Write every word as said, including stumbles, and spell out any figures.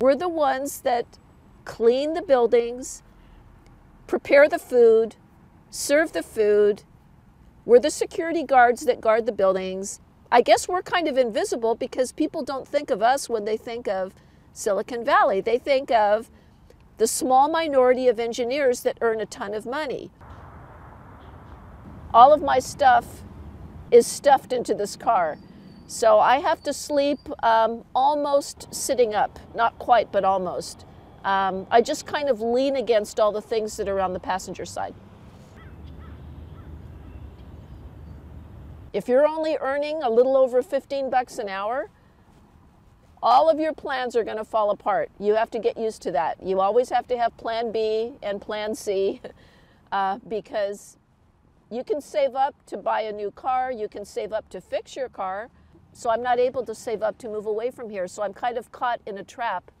We're the ones that clean the buildings, prepare the food, serve the food. We're the security guards that guard the buildings. I guess we're kind of invisible because people don't think of us when they think of Silicon Valley. They think of the small minority of engineers that earn a ton of money. All of my stuff is stuffed into this car. So I have to sleep um, almost sitting up. Not quite, but almost. Um, I just kind of lean against all the things that are on the passenger side. If you're only earning a little over fifteen bucks an hour, all of your plans are going to fall apart. You have to get used to that. You always have to have plan B and plan C uh, because you can save up to buy a new car. You can save up to fix your car. So I'm not able to save up to move away from here. So I'm kind of caught in a trap.